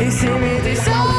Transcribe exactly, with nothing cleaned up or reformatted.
e se me deixar.